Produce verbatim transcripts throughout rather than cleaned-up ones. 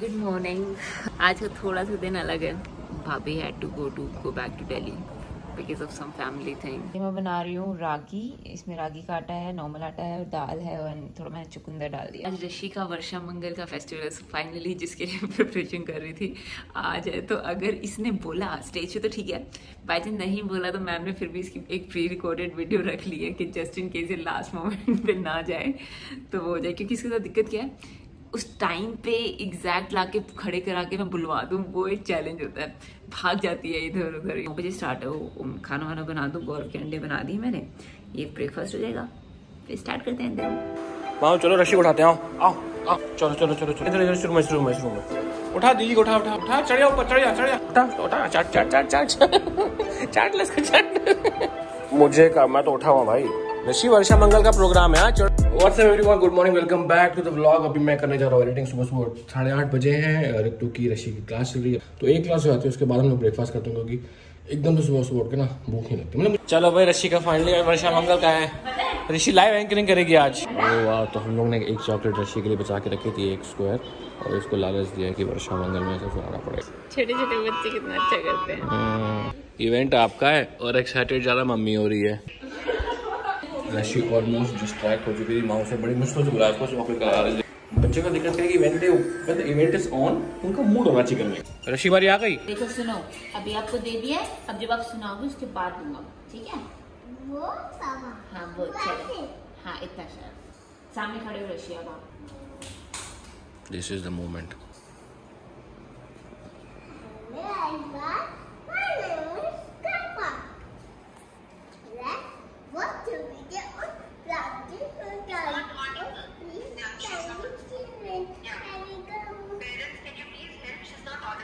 Good morning. आज का थोड़ा सा दिन अलग है। भाभी had to go to go back to Delhi because of some family thing. मैं बना रही हूँ रागी। इसमें रागी का आटा है, नॉर्मल आटा है और दाल है और थोड़ा मैंने चुकंदर डाल दिया। आज ऋषि का वर्षा मंगल का फेस्टिवल है फाइनली, जिसके लिए प्रिपरेशन कर रही थी। आज है तो अगर इसने बोला स्टेज पे तो ठीक है, बाई चांस नहीं बोला तो मैम ने फिर भी इसकी एक प्री रिकॉर्डेड वीडियो रख ली है कि जस्ट इन केस ये लास्ट मोमेंट पर ना जाए तो वो हो जाए। क्योंकि इसके साथ दिक्कत क्या है, उस टाइम पे एग्जैक्ट लाके खड़े करा के मैं बुलवा दूँ वो एक चैलेंज होता है। भाग जाती है इधर उधर। नौ बजे स्टार्ट हो, खाना वाना बना दूँ। गौर के अंडे बना दिए मैंने, ये ब्रेकफास्ट हो जाएगा फिर स्टार्ट करते हैं। चलो चलो रशी उठाते हैं। आओ आओ चलो चलो चलो चलो शुरू में शुरू में शुरू में उठा दीदी को। उठा उठा उठा चढ़ जाओ ऊपर, चढ़ जा चढ़ जा उठा उठा चाट चाट चाट चाट चाट ले इसको चाट। मुझे का मैं तो उठा हुआ भाई। ऋषि वर्षा मंगल का प्रोग्राम है। What's up everyone, good morning, welcome back to the vlog. अभी मैं करने जा रहा हूँ एडिटिंग। सुबह सुबह साढ़े आठ बजे है। रितु की ऋषि की क्लास चल रही है तो एक क्लास हो जाती है, उसके बाद हम लोग ब्रेकफास्ट करते हैं क्योंकि एकदम तो सुबह सुबह उठ के ना भूख नहीं लगती। मतलब चलो भाई, ऋषि का फाइनली वर्षा मंगल का है। ऋषि लाइव एंकरिंग करेगी आज। वाह, तो हम लोग ने एक चॉकलेट ऋषि के लिए बचा के रखी थी, एक स्क्वायर, और इसको लालच दिया कि वर्षा मंगल में ऐसा सुनाना पड़ेगा। छोटे छोटे बच्चे कितना अच्छा करते हैं। इवेंट आपका है और एक्साइटेड ज़्यादा मम्मी हो रही है। ऋषि ऑलमोस्ट डिस्ट्रैक्ट हो चुकी थी माँ से, बड़ी मुश्किल से बुलाया उसको चॉकलेट करा रहे थे। बच्चे का दिक्कत है कि when they when the event is on उनका मूड होना चाहिए करने। ऋषि बारी आ गई। देखो सुनो, अभी आपको दे दिया है, अब जब आप सुनाओगे उसके बाद दूंगा, ठीक है? वो सामा, हां वो चलो, हां इतना सर सामने खड़े हो ऋषि। अब आप, this is the moment.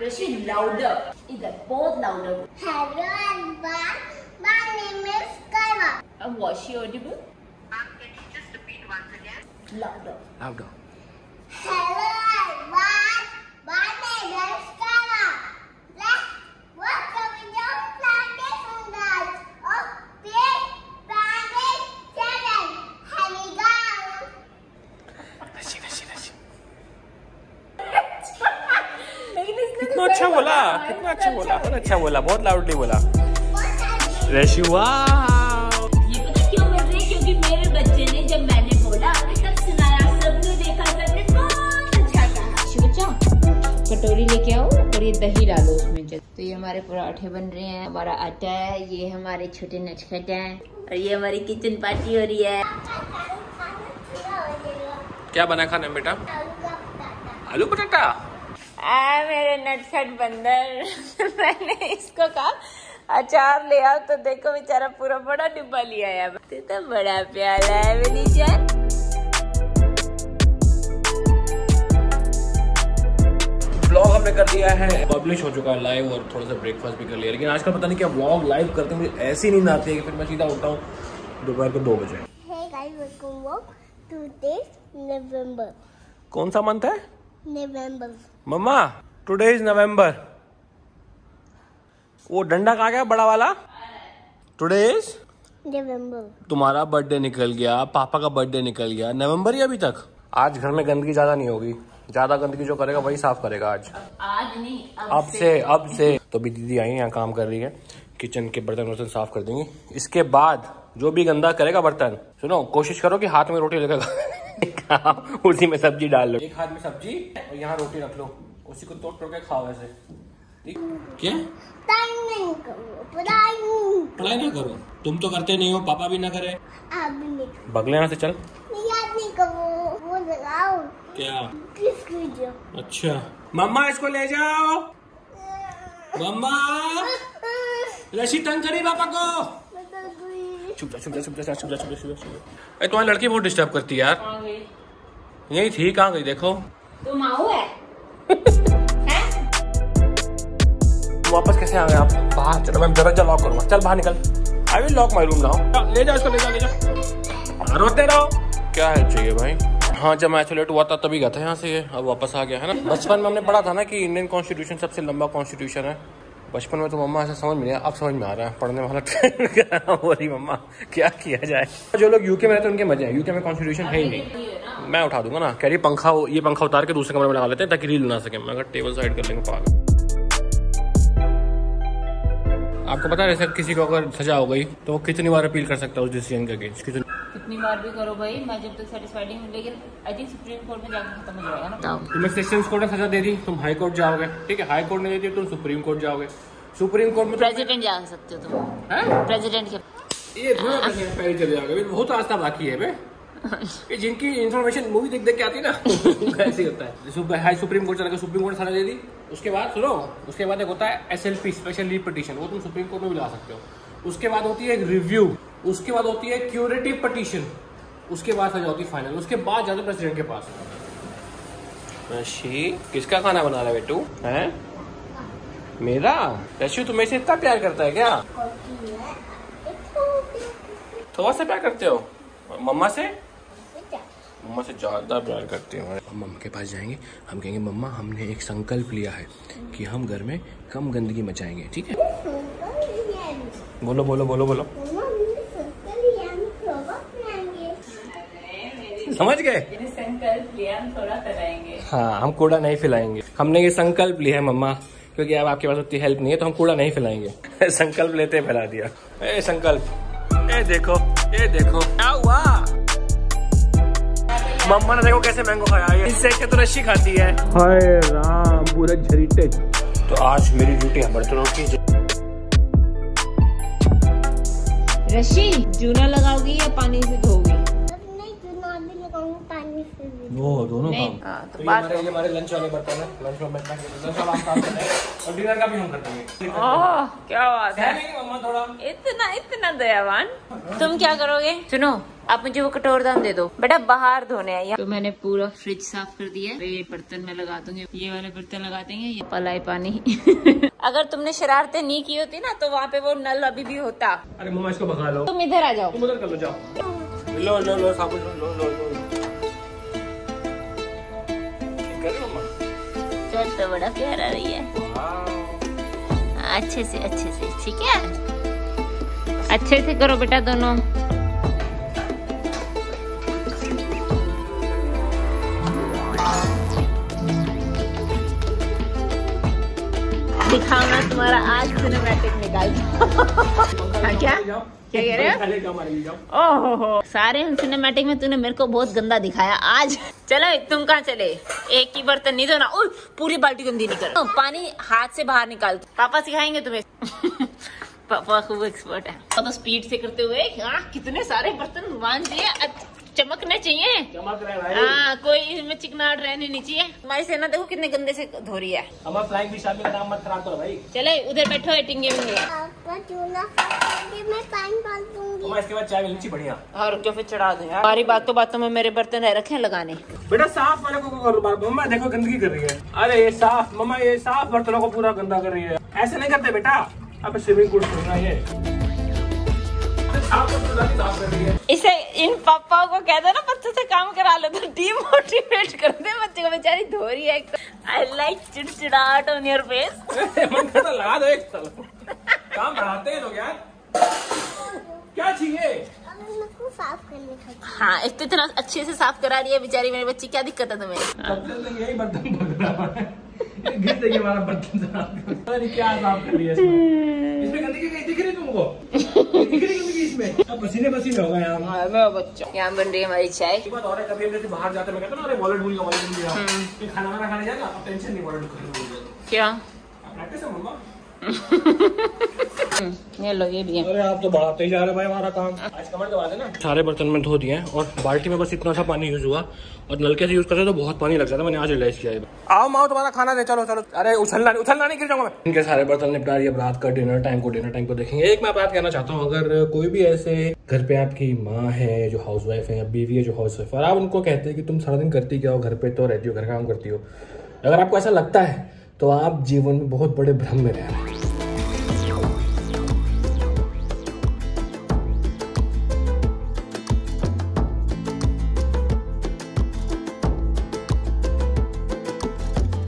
Rishi louder, इधर बहुत louder. Hello everyone, my name is Kaiva. अब वॉश योर ऑडिबल। आप can you just repeat once again? Louder louder. Hello everyone, my name is Kaiva. Let's work with your plantation guys और pet panic channel. Hello guys. Rishi Rishi Rishi कितना अच्छा बोला, कितना अच्छा बोला, बहुत अच्छा बोला, बहुत लाउडली बोला ऋषि। वाओ, ये पता क्यों बोल रहे हैं? क्योंकि मेरे बच्चे ने जब मैंने बोला तब सुनाया, सबने देखा, सबने बहुत अच्छा कहा। शिवचा कटोरी लेके आओ और ये दही डालो उसमें। तो ये हमारे पराठे बन रहे हैं, हमारा आटा है, ये हमारे छोटे नचखट हैं और ये हमारी किचन पार्टी हो रही है। क्या बना खाने में बेटा? आलू पटाटा। आ, मेरे नटखट बंदर। मैंने इसको कहा अचार ले आओ तो देखो बेचारा पूरा बड़ा डिब्बा लिया है। तू तो बड़ा प्यारा है विनीजा। व्लॉग हमने कर दिया है, पब्लिश हो चुका है लाइव, और थोड़ा सा ब्रेकफास्ट भी कर लिया। लेकिन आजकल पता नहीं क्या व्लॉग लाइव करते हुए ऐसी नींद आती है कि फिर मैं सीधा उठता हूँ दोपहर को दो बजे। Hey guys, welcome back to this November. कौन सा मंथ है? नवंबर। मम्मा टुडे इज नवंबर। वो डंडा कहाँ गया बड़ा वाला? Today is November. तुम्हारा बर्थडे निकल गया, पापा का बर्थडे निकल गया, नवंबर ही अभी तक। आज घर में गंदगी ज्यादा नहीं होगी, ज्यादा गंदगी जो करेगा वही साफ करेगा आज। आज नहीं, अब, अब से, से अब से तो भी दीदी आई यहाँ काम कर रही है, किचन के बर्तन वर्तन साफ कर देंगी। इसके बाद जो भी गंदा करेगा बर्तन, सुनो कोशिश करो कि हाथ में रोटी लगेगा, उसी में सब्जी डाल लो। एक हाथ में सब्जी और यहाँ रोटी रख लो, उसी को तोड़ तोड़ के खाओ। ऐसे क्या नहीं करो, पढ़ाई नहीं करो। तुम तो करते नहीं हो, पापा भी ना करे, आप भी नहीं। बगले यहाँ से चल। याद नहीं करो, वो लगाओ। क्या? अच्छा मम्मा इसको ले जाओ। मम्मा ऋषि तंग करी पापा को। चुप चुप चुप चुप चुप चुप चुप। तुम्हारी लड़की बहुत डिस्टर्ब करती है यार। यही थी, कहाँ गई? देखो तुम आओ है। वापस कैसे आ गए आप? बाहर चलो, मैं दरवाजा लॉक करूंगा। चल बाहर निकल। I will lock my room now. ले जाओ इसको, ले जाओ ले जाओ। रोते रहो, क्या हेल्प चाहिए भाई? हाँ जब मैं आइसोलेट हुआ था तभी गया था यहाँ से, अब वापस आ गया है ना। बचपन में हमने पढ़ा था ना कि इंडियन कॉन्स्टिट्यूशन सबसे लंबा कॉन्स्टिट्यूशन है। बचपन में तो मम्मा ऐसा समझ में नहीं, अब समझ में आ रहा है। पढ़ने वाला टाइम हो रही मम्मा, क्या किया जाए। जो लोग यूके में रहते हैं उनके मजे हैं, यूके में कॉन्स्टिट्यूशन है ही नहीं। मैं उठा दूंगा ना। कह रही पंखा, ये पंखा उतार के दूसरे कमरे में लगा लेते हैं ताकि रील बना सके। मैं अगर टेबल साइड कर लेंगे पागल। आपको पता है जैसे किसी को अगर सजा हो गई तो वो कितनी बार अपील कर सकता है उस डिसीजन के अगेंस्ट, कितनी बार भी करो भाई, मैं जब तक सेटिस्फाइड नहीं हूं, लेकिन आई थिंक सुप्रीम कोर्ट में जाकर खत्म हो जाएगा ना। इमिग्रेशन कोर्ट ने सजा दे दी, तुम हाई कोर्ट जाओगे, ठीक है, हाई कोर्ट ने दे दी तुम सुप्रीम कोर्ट जाओगे, सुप्रीम कोर्ट में प्रेसिडेंट जा सकते हो तुम, प्रेसिडेंट के ये पहले चले जाओगे। बहुत रास्ता बाकी है ये, जिनकी इन्फॉर्मेशन मूवी देख देख के आती है ना ऐसे होता है। हाई सुप्रीम कोर्ट चला गया, सुप्रीम कोर्ट ने सजा दे दी, उसके बाद सुनो, उसके बाद एक होता है S L P special leave petition, वो तुम सुप्रीम कोर्ट में भी ला सकते हो। उसके बाद होती है रिव्यू, उसके बाद होती है क्यूरेटिव पिटीशन, उसके बाद सजा होती है फाइनल, उसके बाद जाते प्रेसिडेंट के पास। रशी किसका खाना बना रहा है बेटू? है मेरा? रशी तुम्हें से इतना प्यार करता है क्या? थोड़ा सा प्यार करते हो मम्मा से? मम्मा से ज़्यादा प्यार करते हैं। हम मम्मा के पास जाएंगे, हम कहेंगे मम्मा हमने एक संकल्प लिया है कि हम घर में कम गंदगी मचाएंगे, ठीक है? बोलो बोलो बोलो बोलो। समझ गए? संकल्प लिया हम थोड़ा फैलाएंगे। हाँ, हम कूड़ा नहीं फैलाएंगे, हमने ये संकल्प लिया है मम्मा, क्योंकि अब आपके पास उतनी हेल्प नहीं है तो हम कूड़ा नहीं फैलाएंगे। संकल्प लेते फैला दिया। ए संकल्प, ए देखो, ए देखो क्या हुआ। मम्मा ने देखो कैसे मैंगो खाया, इससे के तो रशी खाती है। हाय राम, पूरा झरीटे। तो आज मेरी ड्यूटी है बर्तनों की। रशी जूना लगाओगी या पानी से धोगी? नहीं, जूना भी लगाऊंगी, पानी से भी। वो दोनों काम। हां तो बात ये हमारे लंच वाले बर्तन है, लंच में बैठा के सब आप काम करते हैं और डिनर का भी हम करते हैं। ओह क्या बात है मम्मा, थोड़ा इतना इतना दयावान। तुम क्या करोगे? सुनो आप मुझे वो कटोर दान दे दो बेटा, बाहर धोने आया। तो मैंने पूरा फ्रिज साफ कर दिया है, ये बर्तन में लगा दूंगी, ये वाले बर्तन लगा देंगे, ये पलाई पानी। अगर तुमने शरारतें नहीं की होती ना तो वहाँ पे वो नल अभी भी होता। अरे मम्मा इसको भगा लो, तुम इधर आ जाओ, तुम उधर कर लो, जाओ लो लो लो साबुन लो लो लो। चल तो बड़ा प्यारा रही है, अच्छे से अच्छे से, ठीक है, अच्छे से करो बेटा दोनों। दिखाओ ना तुम्हारा आज सिनेमैटिक निकाल। क्या क्या कह रहे हो? ओहो सारे सिनेमैटिक में तूने मेरे को बहुत गंदा दिखाया आज। चलो तुम कहाँ चले? एक ही बर्तन नहीं धोना, पूरी बाल्टी गंदी नहीं कर, पानी हाथ से बाहर निकाल। पापा सिखाएंगे तुम्हें। पापा खूब एक्सपर्ट है। तो स्पीड से करते हुए कितने सारे बर्तन बांध दिए, चमकने चाहिए, चमक रहे भाई। हाँ, कोई इसमें चिकनाहट रहनी नहीं चाहिए। हमारी सेना देखो कितने गंदे से धो रही है। हमारा फ्लाइंग भी शामिल नाम मत खराब करो भाई। चले उधर बैठो, एटिंगे भी मैं इसके बाद चाय मिलनी बढ़िया और जो फिर चढ़ा दो। हमारी बातों बातों में मेरे बर्तन रखे लगाने। बेटा साफ वाले को मम्मा देखो गंदगी कर रही है। अरे ये साफ मम्मा, ये साफ बर्तनों को पूरा गंदा कर रही है, ऐसे नहीं करते बेटा। अब स्विमिंग पूल खोलना है, इसे इन पापाओं को कहते हैं ना बच्चों से काम करा लो तो डीमोटिवेट कर दे बच्चे को, बेचारी धो रही है। आई लाइक चिड़चिड़ाहट ऑन योर फेस। लगा दो एक साल। काम बढ़ाते हैं लोग यार, क्या चाहिए? साफ करने। हाँ एक तो इतना अच्छे से साफ करा रही है बेचारी मेरी बच्ची, क्या दिक्कत है तुम्हें? यही बर्तन हमारा बर्तन क्या साफ कर रही है, इसमें गंदगी दिख रही तुमको, दिख रही पसीने पसीने हो गए हम बच्चों। यहाँ बन रही है हमारी चाय। और है कभी हम बाहर जाते, मैं कहता हूँ अरे वॉलेट भूल गया, वॉलेट भूल गया, फिर खाना वाना खाने जाएगा, अब टेंशन नहीं, वॉलेट भूल गया क्या प्रैक्टिस है मम्मा। ये लो ये भी है। अरे आप तो बढ़ाते ही जा रहे भाई हमारा काम। आज कमर दबा देना। सारे बर्तन में धो दिए हैं और बाल्टी में बस इतना सा पानी यूज हुआ, और नलके से यूज करते तो बहुत पानी लग जाता है, मैंने आज रियलाइज किया है। आओ माओ तुम्हारा खाना दे, चलो चलो। अरे उछलना उछलना नहीं, गिर जाऊंगा मैं। इनके सारे बर्तन निपटा दिए, रात का डिनर टाइम को डिनर टाइम को देखेंगे। एक मैं बात कहना चाहता हूँ, अगर कोई भी ऐसे घर पे आपकी माँ है जो हाउस वाइफ है या बीवी है जो हाउस वाइफ, और आप उनको कहते हैं कि तुम सारा दिन करती क्या हो, घर पे तो रहती हो, घर का काम करती हो, अगर आपको ऐसा लगता है तो आप जीवन में बहुत बड़े भ्रम में रह रहे हैं।